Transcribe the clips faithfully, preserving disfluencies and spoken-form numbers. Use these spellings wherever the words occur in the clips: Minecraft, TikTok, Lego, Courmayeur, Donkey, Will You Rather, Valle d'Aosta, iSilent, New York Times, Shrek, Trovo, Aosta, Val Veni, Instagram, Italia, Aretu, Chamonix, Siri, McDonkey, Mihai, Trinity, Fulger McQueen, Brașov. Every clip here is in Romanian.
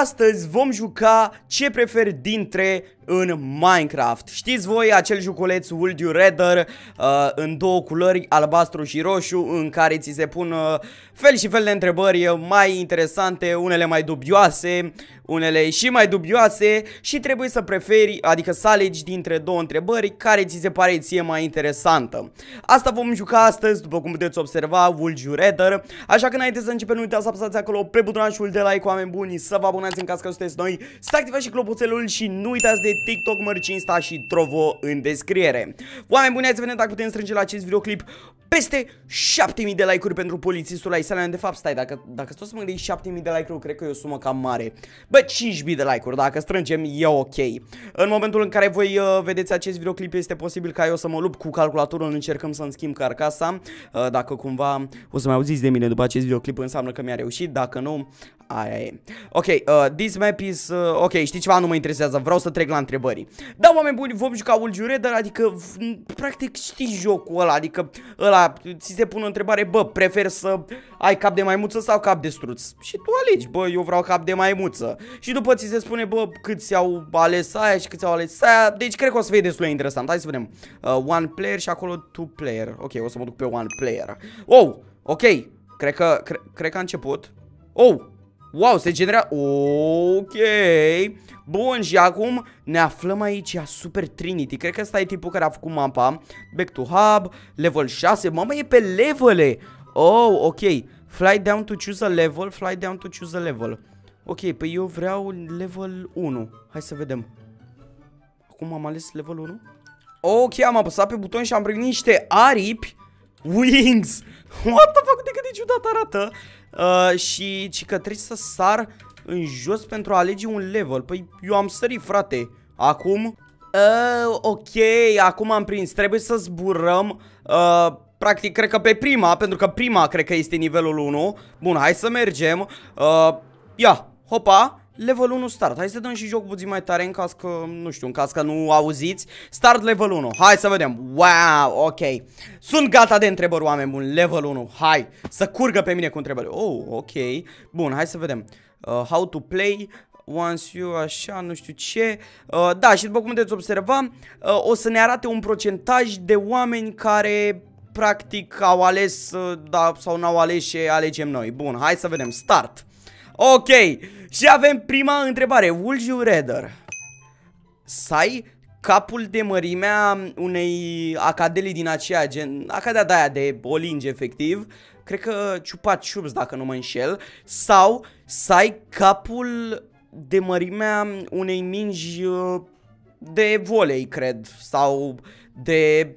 astăzi vom juca ce preferi dintre în Minecraft. Știți voi acel juculeț Will You Rather uh, în două culori, albastru și roșu, în care ți se pun uh, fel și fel de întrebări mai interesante, unele mai dubioase, unele și mai dubioase, și trebuie să preferi, adică să alegi dintre două întrebări care ți se pare ție mai interesantă. Asta vom juca astăzi, după cum puteți observa, Will You Rather. Așa că înainte să începem, nu uitați să apăsați acolo pe butonașul de like, oameni buni, să vă abonați în caz că sunteți noi, să activați și clopoțelul și nu uitați de TikTok, mărci, Insta și Trovo în descriere. Oameni buni, ați venit dacă putem strânge la acest videoclip peste șapte mii de like-uri pentru polițistul iSilent. De fapt, stai, dacă, dacă tot să mă gândesc șapte mii de like-uri, cred că e o sumă cam mare. Bă, cinci mii de like-uri, dacă strângem, e ok. În momentul în care voi uh, vedeți acest videoclip, este posibil ca eu să mă lupt cu calculatorul, încercăm să-mi schimb carcasa. Uh, dacă cumva o să mai auziți de mine după acest videoclip, înseamnă că mi-a reușit, dacă nu, aia e. Ok, uh, this map is... Uh, ok, știi ceva, nu mă interesează, vreau să trec la întrebări. Da, oameni buni, vom juca Will You Rather, adică, practic, știi jocul ăla, adică, ăla ți se pune o întrebare, bă, prefer să ai cap de maimuță sau cap de struț? Și tu alegi, bă, eu vreau cap de maimuță. Și după ți se spune, bă, câți au ales aia și câți au ales aia. Deci cred că o să fie destul de interesant. Hai să vedem. uh, One player și acolo two player. Ok, o să mă duc pe one player. Wow, ok, cred că, cre cred că a început. Oh, wow, se genera. Ok, bun, și acum ne aflăm aici a Super Trinity. Cred că ăsta e tipul care a făcut mapa. Back to hub, level șase. Mama, e pe levele. Oh, ok. Fly down to choose a level. Fly down to choose a level. Ok, păi eu vreau level unu. Hai să vedem. Acum am ales level unu. Ok, am apăsat pe buton și am primit niște aripi. Wings. What the fuck, de cât de ciudat arată. uh, Și ci că trebuie să sar în jos pentru a alege un level. Păi eu am sărit, frate. Acum uh, ok, acum am prins. Trebuie să zburăm. uh, Practic cred că pe prima, pentru că prima cred că este nivelul unu. Bun, hai să mergem. uh, Ia, hopa. Level unu start. Hai să dăm și joc puțin mai tare, în caz că, nu știu, în caz că nu auziți. Start level unu. Hai să vedem. Wow, ok. Sunt gata de întrebări, oameni buni. Level unu. Hai să curgă pe mine cu întrebări. Oh, ok. Bun, hai să vedem. Uh, how to play once you, așa, nu știu ce. uh, Da, și după cum puteți observa, uh, o să ne arate un procentaj de oameni care practic au ales, uh, da, sau n-au ales și alegem noi. Bun, hai să vedem, start. Ok, și avem prima întrebare. Will you rather să ai capul de mărimea unei acadele din aceea gen, acadea de aia de o linge efectiv, cred că ciupat ciups dacă nu mă înșel, sau să ai capul de mărimea unei mingi de volei, cred, sau de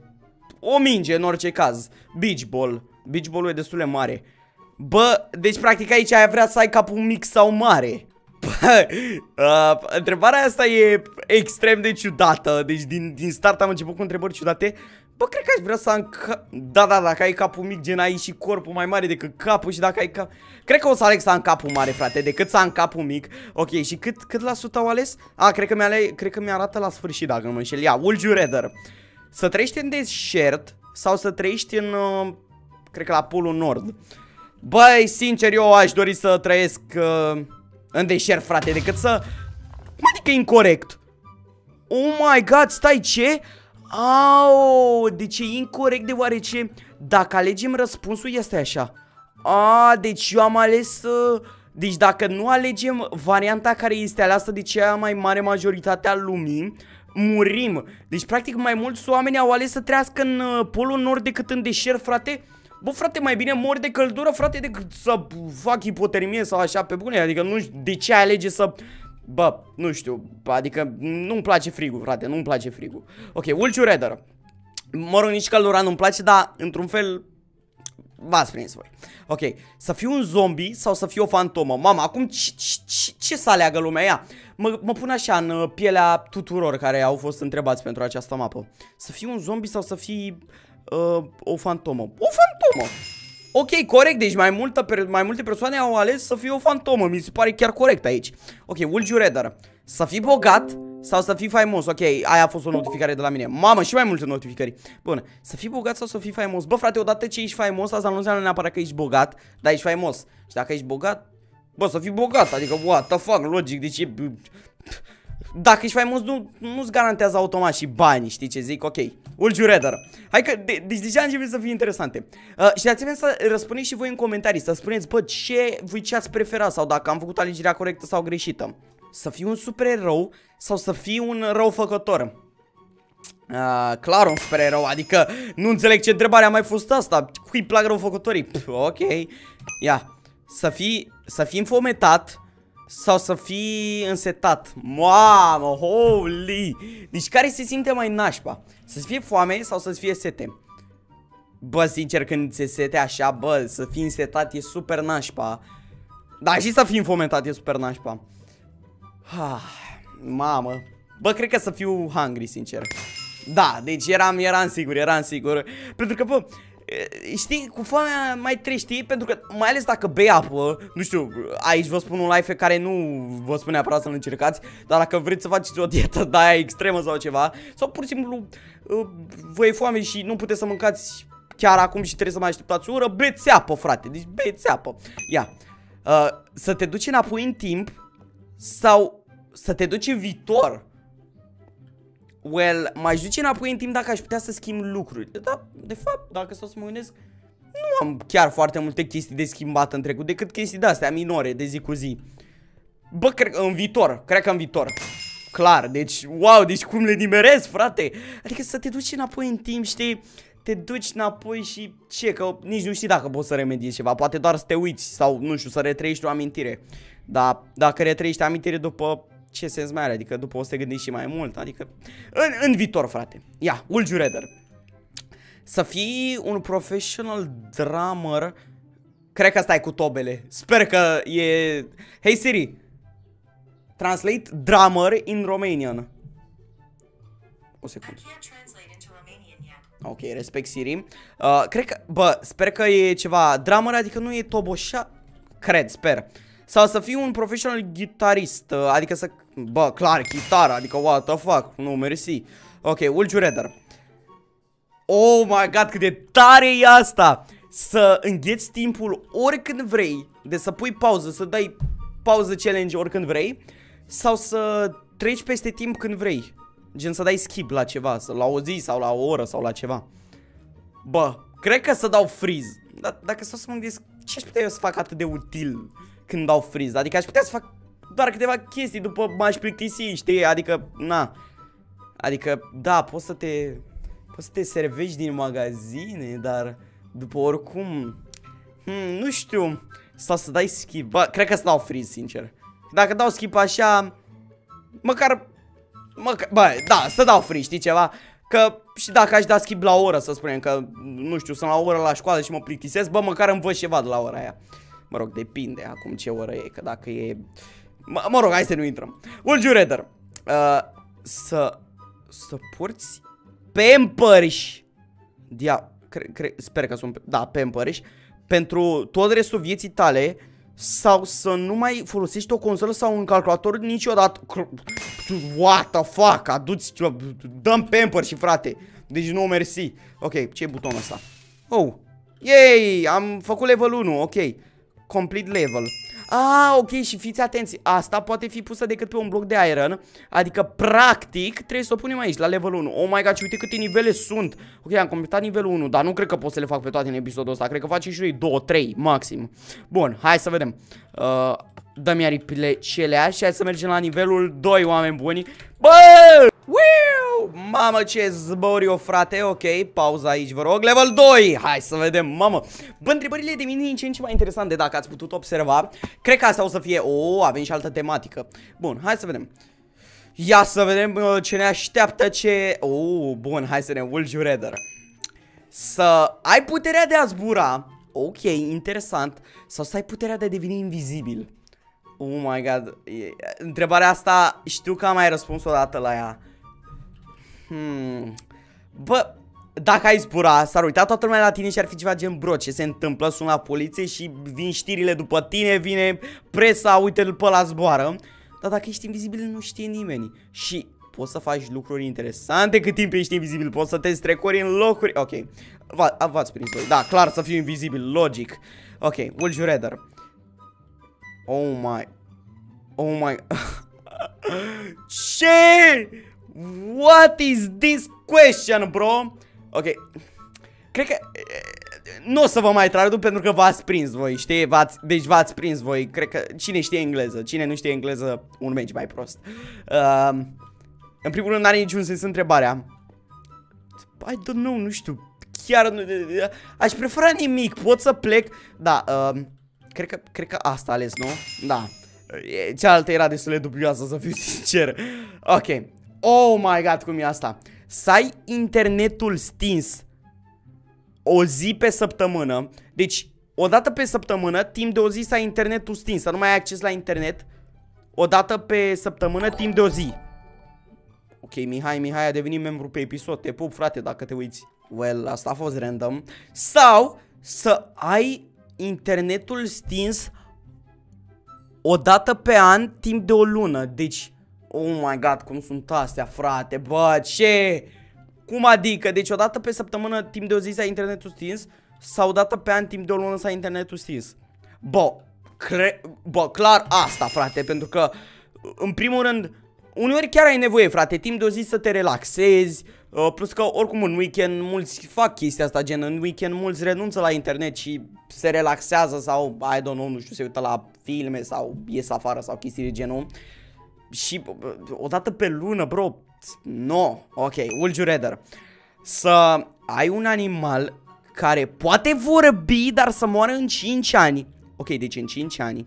o minge, în orice caz, beach ball. Beach ball-ul e destul de mare. Bă, deci practic aici ai vrea să ai capul mic sau mare. Bă, uh, întrebarea asta e extrem de ciudată. Deci din, din start am început cu întrebări ciudate. Bă, cred că aș vrea să am cap... Da, da, dacă ai capul mic, gen ai și corpul mai mare decât capul. Și dacă ai cap... Cred că o să aleg să am capul mare, frate, decât să am capul mic. Ok, și cât, cât la sută au ales? A, cred că mi-a ale... cred că mi-arată la sfârșit, dacă nu mă înșel. Ia, Will You Rather. Să trăiești în deșert sau să trăiești în... Uh, cred că la Polul Nord. Băi, sincer, eu aș dori să trăiesc uh, în deșert, frate, decât să... Mă, adică e incorect. Oh my god, stai, ce? Au, deci e incorect, deoarece dacă alegem răspunsul, este așa. A, deci eu am ales... Uh, deci dacă nu alegem varianta care este aleasă de cea mai mare majoritatea lumii, murim. Deci, practic, mai mulți oameni au ales să trăiască în uh, Polul Nord decât în deșert, frate. Bă, frate, mai bine mor de căldură, frate, decât să fac hipotermie sau așa, pe bune. Adică nu știu de ce alege să... Bă, nu știu, adică nu-mi place frigul, frate, nu-mi place frigul. Ok, Will You Rather. Mă rog, nici căldura nu-mi place, dar într-un fel... V-ați prins voi. Ok, să fiu un zombie sau să fiu o fantomă? Mama, acum ce, ce, ce să aleagă lumea ea? Mă, mă pun așa în pielea tuturor care au fost întrebați pentru această mapă. Să fiu un zombie sau să fii... Uh, o fantomă. O fantomă. Ok, corect, deci mai, multă, mai multe persoane au ales să fie o fantomă. Mi se pare chiar corect aici. Ok, Will You Rather. Să fii bogat sau să fii faimos? Ok, aia a fost o notificare de la mine. Mamă, și mai multe notificări. Bun, să fii bogat sau să fii faimos? Bă, frate, odată ce ești faimos, asta nu înseamnă neapărat că ești bogat, dar ești faimos. Și dacă ești bogat, Bă, să fii bogat, adică, what the fuck, logic, deci e... Dacă ești faimos, nu, nu-ți garantează automat și bani, știi ce zic? Ok, Will You Rather. Hai că, de, deci deja începe să fie interesante. uh, Și de asemenea să răspundeți și voi în comentarii, să spuneți, bă, ce, voi ce ați prefera sau dacă am făcut alegerea corectă sau greșită. Să fii un supererou sau să fii un răufăcător? Uh, clar un supererou, adică nu înțeleg ce întrebare a mai fost asta. Cui plac răufăcătorii? Pff, ok. Ia, să fii, să fii înfometat sau să fii însetat. Mamă, holy. Deci care se simte mai nașpa? Să-ți fie foame sau să-ți fie sete? Bă, sincer, când se sete așa, bă, să fii însetat e super nașpa. Dar și să fii înfometat e super nașpa. Ah, mamă. Bă, cred că să fiu hungry, sincer. Da, deci eram, eram sigur, eram sigur. Pentru că, bă, știi, cu foamea mai treci, știi? Pentru că, mai ales dacă bei apă, nu știu, aici vă spun un life care nu vă spun neapărat să-l încercați. Dar dacă vreți să faceți o dietă de aia extremă sau ceva, sau pur și simplu vă e foame și nu puteți să mâncați chiar acum și trebuie să mai așteptați o oră, beți apă, frate, deci beți apă. Ia, uh, să te duci înapoi în timp sau să te duci în viitor? Well, m-aș duce înapoi în timp dacă aș putea să schimb lucruri. Dar, de fapt, dacă stau să mă gândesc, nu am chiar foarte multe chestii de schimbat în trecut, decât chestii de-astea minore, de zi cu zi. Bă, cred că în viitor, cred că în viitor. Clar, deci, wow, deci cum le nimerez, frate? Adică să te duci înapoi în timp, știi? Te duci înapoi și ce? Că nici nu știi dacă poți să remediezi ceva, poate doar să te uiți sau, nu știu, să retrăiești o amintire. Dar dacă retrăiești amintire după... ce sens mai are, adică după o să te gândești și mai mult. Adică în, în viitor, frate. Ia, Will You Rather. Să fii un professional drummer. Cred că stai cu tobele. Sper că e... Hey Siri, translate drummer in Romanian. O secundă. Ok, respect Siri. uh, Cred că, bă, sper că e ceva drummer, adică nu e toboșa. Cred, sper. Sau să fii un professional guitarist, adică să... Bă, clar, chitară, adică what the fuck, nu, mersi. Ok, Will You Rather. Oh my god, cât de tare e asta! Să îngheți timpul oricând vrei, de să pui pauză, să dai pauză challenge oricând vrei, sau să treci peste timp când vrei. Gen să dai skip la ceva, la o zi sau la o oră sau la ceva. Bă, cred că să dau freeze. Dar dacă stau să mă gândesc, ce-aș putea eu să fac atât de util când dau freeze? Adică aș putea să fac doar câteva chestii, după m-aș plictisi, știi? Adică, na. Adică, da, poți să te Poți să te servești din magazine, dar după oricum hmm, nu știu. Sau să dai skip. Bă, cred că să dau freeze, sincer. Dacă dau skip așa, Măcar, măcar bă, da, să dau freeze, știi ceva? Că și dacă aș da skip la o oră, să spunem, că, nu știu, sunt la o oră la școală și mă plictisesc, bă, măcar învăț ceva de la ora aia. Mă rog, depinde acum ce oră e, că dacă e... Mă, mă rog, hai să nu intrăm. Will You Rather. Uh, să... Să porți Pampers. Dia... Cre, cre, sper că sunt... Da, Pampers. Pentru tot restul vieții tale. Sau să nu mai folosești o consolă sau un calculator niciodată. What the fuck? Adu-ți... Dă-mi Pampers, frate. Deci nu, mersi. Ok, ce e butonul ăsta? Oh. Yay! Am făcut level unu, ok. Complete level. Ah, ok, și fiți atenți. Asta poate fi pusă decât pe un bloc de iron. Adică, practic, trebuie să o punem aici, la level unu. Oh my god, și uite câte nivele sunt. Ok, am completat nivelul unu, dar nu cred că pot să le fac pe toate în episodul ăsta. Cred că facem și eu doi, trei, maxim. Bun, hai să vedem. uh, Dă-mi aripile celea și hai să mergem la nivelul doi, oameni buni. Bă! Wiu! Mamă, ce zbor eu, frate. Ok, pauza aici, vă rog. Level doi! Hai să vedem, mamă. Bă, întrebările de mine din ce în ce mai interesante, dacă ați putut observa. Cred că asta o să fie... O, avem și altă tematică. Bun, hai să vedem. Ia să vedem ce ne așteaptă, ce... O, bun, hai să ne... Will You Rather. Să ai puterea de a zbura. Ok, interesant. Sau să ai puterea de a deveni invizibil. Oh my god, întrebarea asta știu că am mai răspuns o dată la ea. Hmm. Bă, dacă ai zbura, s-ar uita toată lumea la tine și ar fi ceva gen, bro, ce se întâmplă, sună la poliție și vin știrile după tine, vine presa, uite-l pe la zboară. Dar dacă ești invizibil nu știe nimeni și poți să faci lucruri interesante cât timp ești invizibil, poți să te strecori în locuri. Ok, v-ați prins voi, da, clar să fiu invizibil, logic. Ok, Will You Rather. Oh my. Oh my. Ce? What is this question, bro? Ok. Cred că nu o să vă mai traduc pentru că v-ați prins voi, știi? Deci v-ați prins voi. Cred că cine știe engleză, cine nu știe engleză, un meci mai prost. Uh, în primul rând n-are niciun sens întrebarea. I don't know, nu știu. Chiar nu... Aș prefera nimic, pot să plec. Da, uh, cred că, cred că asta ales, nu? Da. Cealaltă era destul de dubioasă, să fiu sincer. Ok. Oh my god, cum e asta? Să ai internetul stins o zi pe săptămână. Deci, o dată pe săptămână, timp de o zi să ai internetul stins. Să nu mai ai acces la internet. O dată pe săptămână, timp de o zi. Ok, Mihai, Mihai a devenit membru pe episod. Te pup, frate, dacă te uiți. Well, asta a fost random. Sau să ai internetul stins o dată pe an, timp de o lună. Deci, oh my god, cum sunt astea, frate, bă, ce? Cum adică? Deci o dată pe săptămână, timp de o zi să ai internetul stins, sau o dată pe an, timp de o lună să ai internetul stins. Bă, cre bă, clar asta, frate, pentru că, în primul rând, uneori chiar ai nevoie, frate, timp de o zi să te relaxezi. Uh, plus că, oricum, în weekend mulți fac chestia asta, gen, în weekend mulți renunță la internet și se relaxează sau, I don't know, nu știu, se uită la filme sau ies afară sau chestii de genul. Și, uh, odată pe lună, bro, no, ok, Will You Rather. Să ai un animal care poate vorbi, dar să moară în cinci ani. Ok, deci în cinci ani.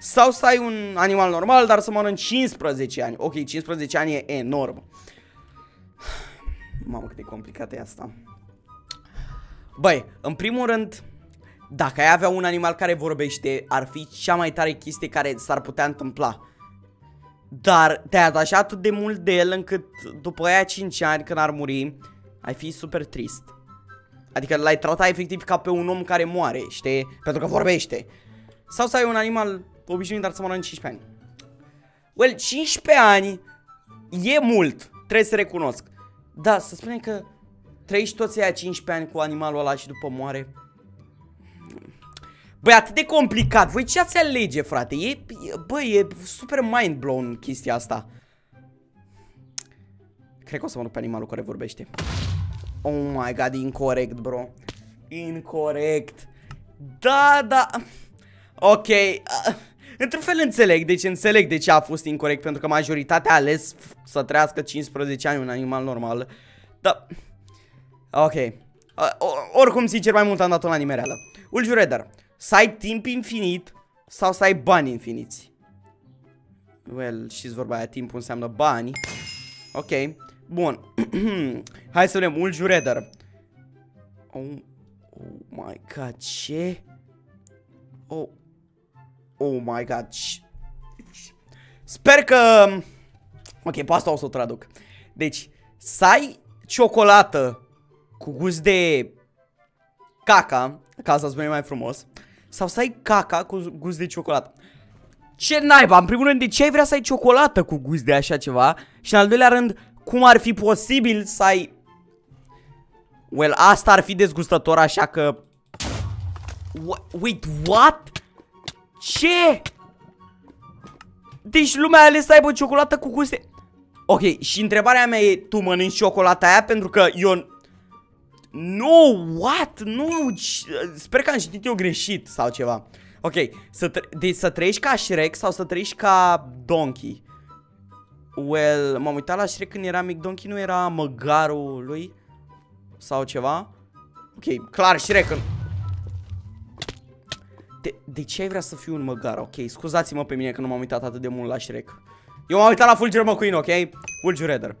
Sau să ai un animal normal, dar să moară în cincisprezece ani. Ok, cincisprezece ani e enorm. Mamă, cât de complicat e asta. Băi, în primul rând, dacă ai avea un animal care vorbește, ar fi cea mai tare chestie care s-ar putea întâmpla. Dar te-ai atașat atât de mult de el încât după aia cinci ani, când ar muri, ai fi super trist. Adică l-ai tratat efectiv ca pe un om care moare, știi? Pentru că vorbește. Sau să ai un animal obișnuit, dar să moară în cincisprezece ani. Well, cincisprezece ani e mult, trebuie să recunosc. Da, să spunem că trăiești toți aia cincisprezece ani cu animalul ăla și după moare. Băi, atât de complicat. Voi ce ați alege, frate? E, băi, e super mind-blown chestia asta. Cred că o să mă duc pe animalul care vorbește. Oh my god, incorrect, bro. Incorrect. Da, da. Ok. Într-un fel înțeleg, deci înțeleg de ce a fost incorrect, pentru că majoritatea a ales să trăiască cincisprezece ani un animal normal. Da. Ok. Oricum, sincer, mai mult am dat-o la nimereală. Will You Rather, să ai timp infinit sau să ai bani infiniți? Well, știți vorba aia, timpul înseamnă bani. Ok, bun. Hai să vedem, Will You Rather. Oh, oh my god, ce? Oh. Oh my god. Sper că... Ok, pe asta o să o traduc. Deci, să ai ciocolată cu gust de caca, ca să spune mai frumos, sau să ai caca cu gust de ciocolată. Ce naiba, în primul rând, de ce ai vrea să ai ciocolată cu gust de așa ceva? Și în al doilea rând, cum ar fi posibil să ai... Well, asta ar fi dezgustător, așa că... Wait, what? Ce? Deci lumea a ales să aibă ciocolată cu guste. Ok, și întrebarea mea e, tu mănânci ciocolata aia? Pentru că eu... No, what? Nu, sper că am citit eu greșit sau ceva. Ok, să, deci să trăiești ca Shrek sau să trăiești ca Donkey. Well, m-am uitat la Shrek când era McDonkey, nu era măgarul lui? Sau ceva? Ok, clar Shrek în... De, de ce ai vrea să fiu un măgar? Ok, scuzați-mă pe mine că nu m-am uitat atât de mult la Shrek. Eu m-am uitat la Fulger McQueen, ok? Will You Rather.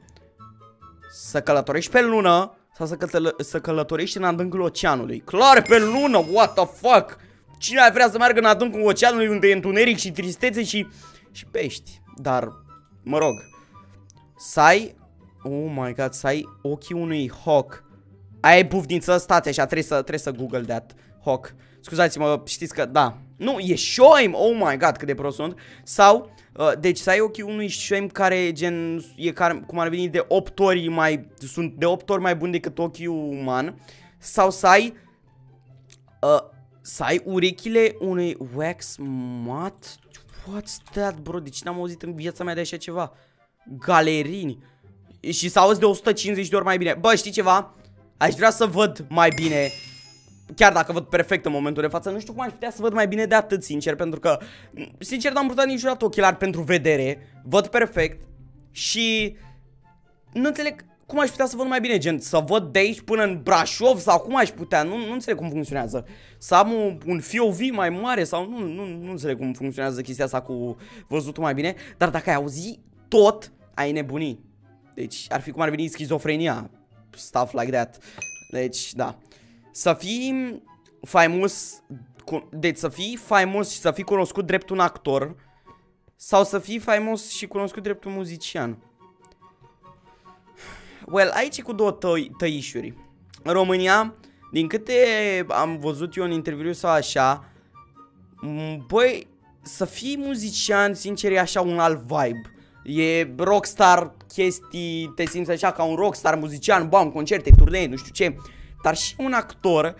Să călătorești pe lună sau să, călă să călătorești în adâncul oceanului? Clar, pe lună, what the fuck? Cine ar vrea să meargă în adâncul oceanului unde e întuneric și tristețe și, și pești? Dar, mă rog. Să ai... Oh my god, să ai ochii unui hawk. Aia e bufniță, stați așa, trebuie să, trebuie să google that. Hawk. Scuzați-mă, știți că, da. Nu, e șoim, oh my god, cât de prost sunt. Sau, uh, deci să ai ochii unui șoim care, gen, e care, cum ar veni, de opt ori mai, sunt de opt ori mai buni decât ochii uman. Sau să ai, uh, să ai urechile unui wax mat, What's that, bro? De ce n-am auzit în viața mea de așa ceva? Galerini. Și să auzi de o sută cincizeci de ori mai bine. Bă, știi ceva? Aș vrea să văd mai bine. Chiar dacă văd perfect în momentul de față, nu știu cum aș putea să văd mai bine de atât, sincer. Pentru că, sincer, n-am purtat niciodată ochelari pentru vedere. Văd perfect. Și nu înțeleg cum aș putea să văd mai bine, gen să văd de aici până în Brașov sau cum aș putea, nu, nu înțeleg cum funcționează. Să am un, un F O V mai mare sau nu, nu, nu înțeleg cum funcționează chestia asta cu văzutul mai bine. Dar dacă ai auzi tot, ai nebunii. Deci ar fi cum ar veni schizofrenia, stuff like that. Deci da, să fii faimos, deci să fii faimos și să fii cunoscut drept un actor sau să fii faimos și cunoscut drept un muzician. Well, aici e cu două tăi, tăișuri. În România, din câte am văzut eu în interviu sau așa, băi, să fii muzician, sincer, e așa un alt vibe. E rockstar chestii, te simți așa ca un rockstar muzician, bam, concerte, turnee, nu știu ce. Dar și un actor,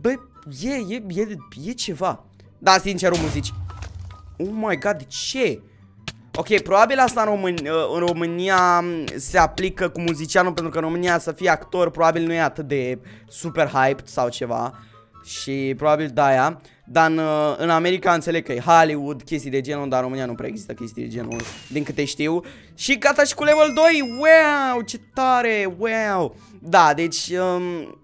băi, e, e, e, e ceva. Da, sincer, un muzici. Oh my god, de ce? Ok, probabil asta în, Român în România se aplică cu muzicianul, pentru că în România să fii actor probabil nu e atât de super hyped sau ceva. Și probabil de-aia. Dar în, în America înțeleg că e Hollywood, chestii de genul, dar în România nu prea există chestii de genul, din câte știu. Și gata, și cu level doi, wow, ce tare, wow. Da, deci um,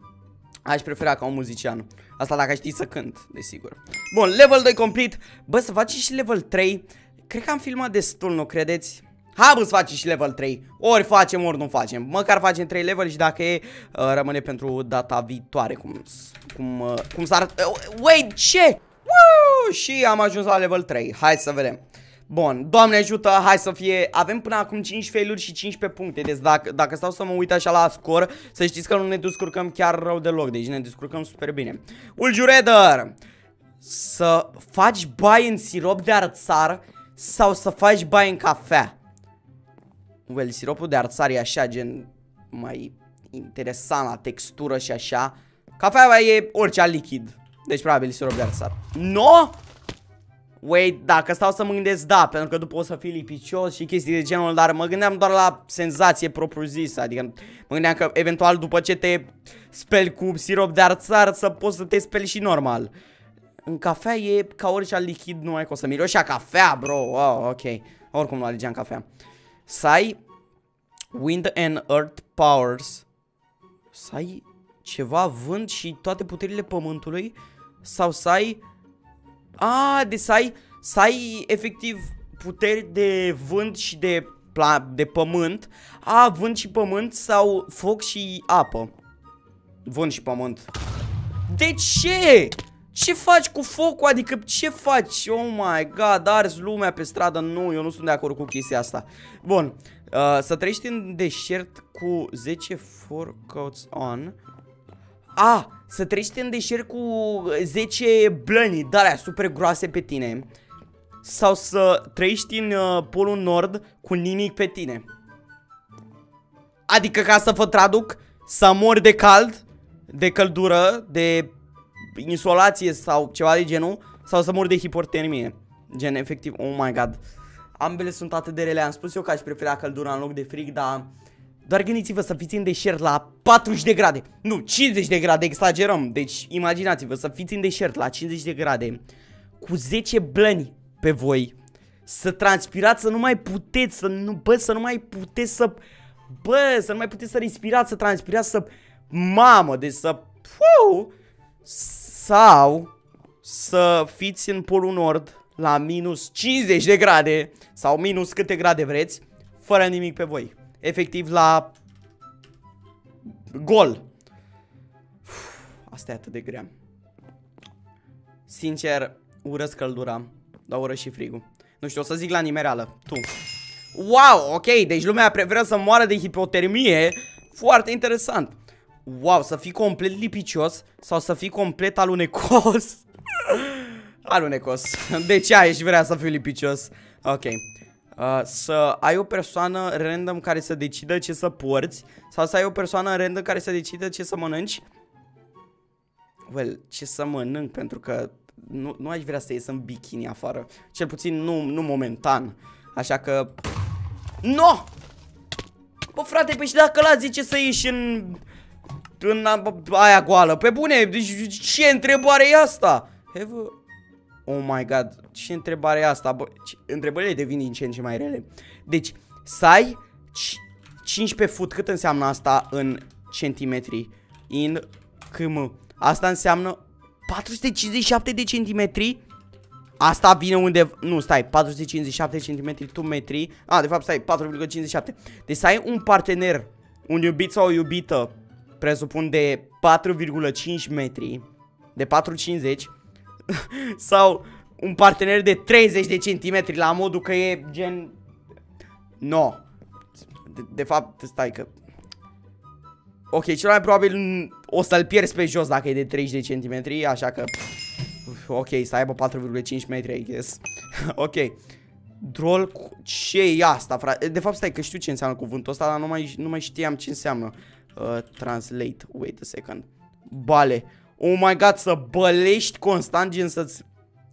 aș prefera ca un muzician. Asta dacă știi să cânt, desigur. Bun, level doi complet. Bă, să faci și level trei. Cred că am filmat destul, nu credeți? Hai, bă, să facem și level trei. Ori facem, ori nu facem. Măcar facem trei level și dacă e, uh, rămâne pentru data viitoare. Cum, cum, uh, cum s-ar... Uh, wait, ce? Woo! Și am ajuns la level trei. Hai să vedem. Bun, Doamne ajută, hai să fie... Avem până acum cinci failuri și cincisprezece puncte. Deci dacă, dacă stau să mă uit așa la scor, să știți că nu ne descurcăm chiar rău deloc. Deci ne descurcăm super bine. Will You Rather? Să faci bai în sirop de arțar sau să faci bai în cafea? Well, siropul de arțar e așa, gen, mai interesant la textură și așa. Cafeaua e orice lichid, deci probabil sirop de arțar. No? Wait, dacă stau să mă gândesc, da, pentru că după o să fii lipicios și chestii de genul, dar mă gândeam doar la senzație propriu-zisă. Adică mă gândeam că eventual după ce te speli cu sirop de arțar să poți să te speli și normal. În cafea e ca orice lichid, numai că o să miroși a cafea, bro. Wow, ok. Oricum nu alegeam cafea. Să ai Wind and Earth Powers. Să ai ceva vânt și toate puterile pământului. Sau să ai... Ah, de să ai, să ai efectiv puteri de vânt și de, de pământ. A, ah, vânt și pământ sau foc și apă. Vânt și pământ. De ce? Ce faci cu focul? Adică ce faci? Oh my god, arzi lumea pe stradă. Nu, eu nu sunt de acord cu chestia asta. Bun, uh, să trăiești în deșert cu zece fur coats on. Ah, să trăiești în deșert cu zece blăni, de-alea super groase pe tine. Sau să trăiești în uh, polul nord cu nimic pe tine. Adică, ca să vă traduc, să mori de cald, de căldură, de... insolație sau ceva de genul, sau să mor de hipotermie. Gen, efectiv, oh my god, ambele sunt atât de rele. Am spus eu că aș prefera căldura în loc de frig, dar doar gândiți-vă să fiți în deșert la patruzeci de grade. Nu, cincizeci de grade, exagerăm. Deci imaginați-vă să fiți în deșert la cincizeci de grade cu zece blăni pe voi. Să transpirați, să nu mai puteți, să nu, bă, să nu mai puteți să, bă, să nu mai puteți să respirați, să transpirați, să, mamă, de să, puuu. Sau să fiți în polul nord la minus cincizeci de grade sau minus câte grade vreți, fără nimic pe voi. Efectiv la gol. Uf, asta e atât de grea. Sincer, urăsc căldura, dar urăsc și frigul. Nu știu, o să zic la nimereală. Tu. Wow, ok, deci lumea vrea să moară de hipotermie. Foarte interesant. Wow, să fii complet lipicios sau să fii complet alunecos. Alunecos. De ce ai și vrea să fiu lipicios? Ok. Uh, să ai o persoană random care să decidă ce să porți sau să ai o persoană random care să decidă ce să mănânci? Well, ce să mănânc, pentru că nu, nu aș vrea să ies în bikini afară. Cel puțin nu, nu momentan. Așa că... No! Bă, frate, păi și dacă l-a zice să ieși în... în aia goală. Pe bune, deci ce întrebare e asta? Have a... Oh my god, ce întrebare e asta? Bă, întrebările devin din ce în ce mai rele. Deci, să ai cincisprezece foot, cât înseamnă asta în centimetri? In cm. Asta înseamnă patru sute cincizeci și șapte de centimetri. Asta vine unde... Nu, stai, patru sute cincizeci și șapte de centimetri, tu metri. A, de fapt, stai, patru virgulă cincizeci și șapte. Deci să ai un partener, un iubit sau o iubită, presupun, de patru virgulă cinci metri, de patru virgulă cincizeci, sau un partener de treizeci de centimetri, la modul că e gen... No. De, de fapt, stai că... Ok, cel mai probabil o să-l pierzi pe jos dacă e de treizeci de centimetri, așa că... Ok, să aibă patru virgulă cinci metri, I guess. Ok. Drol, ce e asta, frate? De fapt, stai că știu ce înseamnă cuvântul ăsta, dar nu mai, nu mai știam ce înseamnă. Uh, translate, wait a second. Bale. Oh my god, să bălești constant, gen să-ți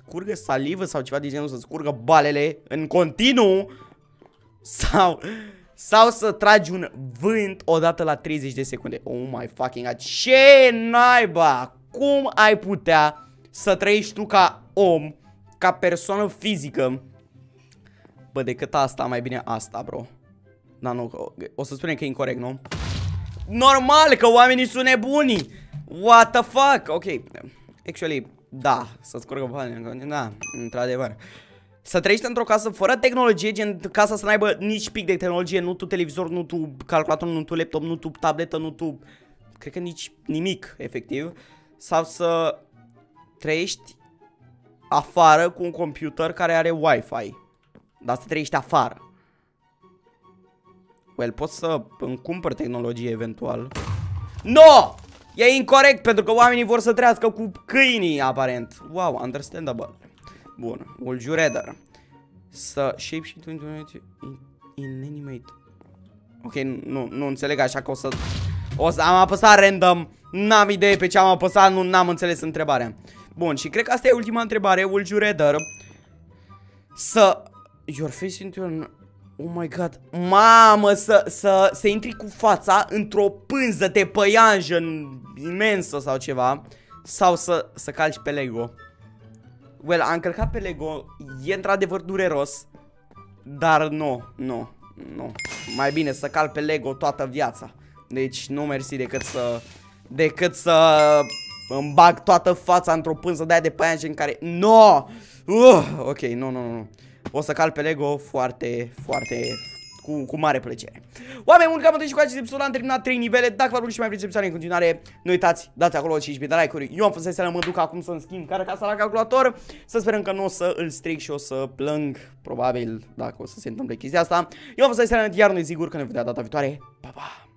curgă salivă sau ceva de genul, să-ți curgă balele în continuu. Sau... sau să tragi un vânt odată la treizeci de secunde. Oh my fucking god. Ce naiba? Cum ai putea să trăiești tu ca om, ca persoană fizică? Bă, decât asta, mai bine asta, bro. Dar nu, o să spunem că e incorect, nu? Normal că oamenii sunt nebuni. What the fuck? Ok. Actually, da, să-ți curgă bani. Da, într-adevăr. Să trăiești într-o casă fără tehnologie, gen casa să n-aibă nici pic de tehnologie, nu tu televizor, nu tu calculator, nu tu laptop, nu tu tabletă, nu tu... Cred că nici nimic, efectiv. Sau să trăiești afară cu un computer care are Wi-Fi. Dar să trăiești afară. Well, pot să îmi cumpăr tehnologie eventual. No! E incorect, pentru că oamenii vor să trăiască cu câinii, aparent. Wow, understandable. Bun, Will You Rather. Să shapeshift inanimate. Ok, nu, nu înțeleg, așa că o să... O să am apăsat random. N-am idee pe ce am apăsat, nu n-am înțeles întrebarea. Bun, și cred că asta e ultima întrebare, Will You Rather. Să... Your face into your... Oh my god, mamă, să, să, să intri cu fața într-o pânză de păianjă imensă sau ceva. Sau să, să calci pe Lego. Well, am călcat pe Lego, e într-adevăr dureros, dar nu, nu, nu. Mai bine să calc pe Lego toată viața. Deci nu mersi decât să, decât să îmi bag toată fața într-o pânză de aia de păianjă în care... No! Uh, ok, nu, nu, nu. O să cal pe Lego foarte, foarte, cu, cu mare plăcere. Oameni buni, cam atât și cu acest episod. Am terminat trei nivele. Dacă v-a plăcut și mai vreți episoade în continuare, nu uitați, dați acolo cincisprezece de like-uri. Eu am fost să mă duc acum să-mi schimb carcasa la calculator. Să sperăm că nu o să îl stric și o să plâng, probabil, dacă o să se întâmple chestia asta. Eu am fost să iar nu e sigur că ne vedem data viitoare. Pa, pa!